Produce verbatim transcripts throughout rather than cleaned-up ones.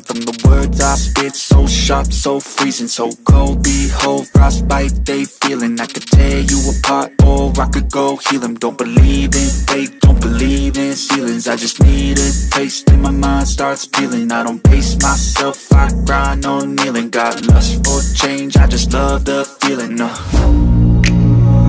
from the words I spit, so sharp, so freezing. So cold, behold, frostbite, they feeling. I could tear you apart or I could go heal them. Don't believe in fate, don't believe in ceilings. I just need a taste and my mind starts peeling. I don't pace myself, I grind on kneeling. Got lust for change, I just love the feeling. uh.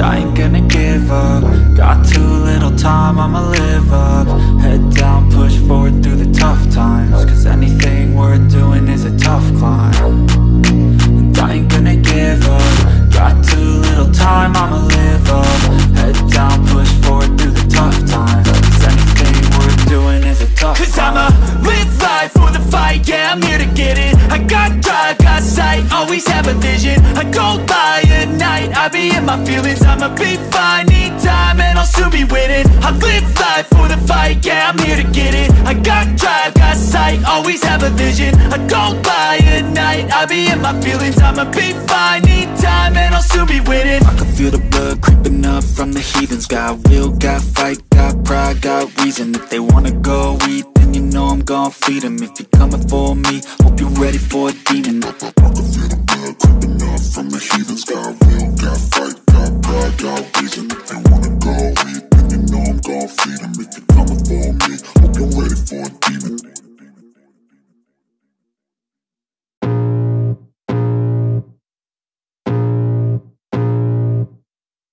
I ain't gonna give up, got too little time, I'ma live up. Head down, push forward through the tough times, cause anything worth doing is a tough climb. And I ain't gonna give up, got too little time, I'ma live up. Head down, push forward through the tough times, cause anything worth doing is a tough climb. Cause I'ma live life for the fight, yeah, I'm here to get it. I got drive, got sight, always have a vision. I go by at night, I be in my feelings. I'ma be fine, need time, and I'll soon be winning. I live life for the fight, yeah, I'm here to get it. I got drive, got sight, always have a vision. I go by at night, I be in my feelings. I'ma be fine, need time, and I'll soon be winning. I can feel the blood creeping up from the heathens. Got will, got fight, got pride, got reason. If they wanna go eat, then you know I'm gon' feed them. If you're coming for me, hope you're ready for a demon. I can feel the blood creeping up from the heathens. Got will, got fight, got pride, got reason. If they wanna go eat, then you know I'm gon' feed them. If you're coming for me, hope you're ready for a demon.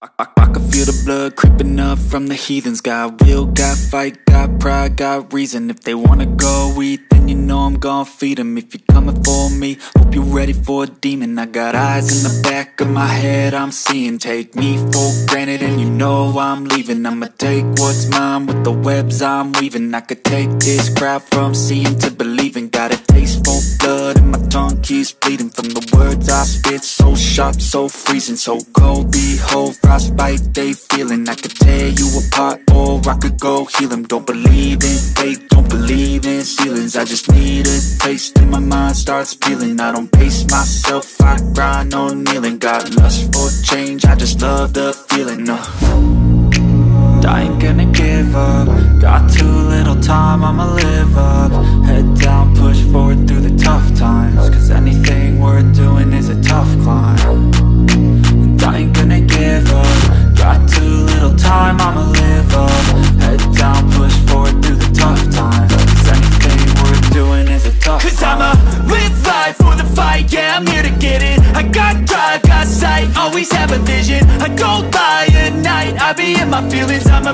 I, I, I can feel the blood creeping up from the heathens. Got will, got fight, got pride, got reason. If they wanna go eat, then you know I'm gon' feed them. If you're coming for me, hope you're ready for a demon. I got eyes in the back of my head, I'm seeing. Take me for granted and you know I'm leaving. I'ma take what's mine with the webs I'm weaving. I could take this crowd from seeing to believing. Got a taste for blood and my tongue keeps bleeding from the words I spit, so sharp, so freezing. So cold, behold, frostbite they feeling. I could tear you apart or I could go heal them. Don't believe in fate, don't believe in ceilings. I just need a taste and my mind starts peeling. I don't pace myself, I grind on kneeling. Got lust for change, I just love the feeling. uh. I ain't gonna give up, got too little time, I'ma live up. Head down, push forward through the tough times, cause anything worth doing is a tough climb. And I ain't gonna give up, got too little time, I'ma live up. Head down, push forward through the tough times, cause anything worth doing is a tough cause climb. Cause I'ma live life for the fight, yeah, I'm here to get it. I got drive, got sight, always have a vision. I don't lie at night, I be in my feelings, I'm a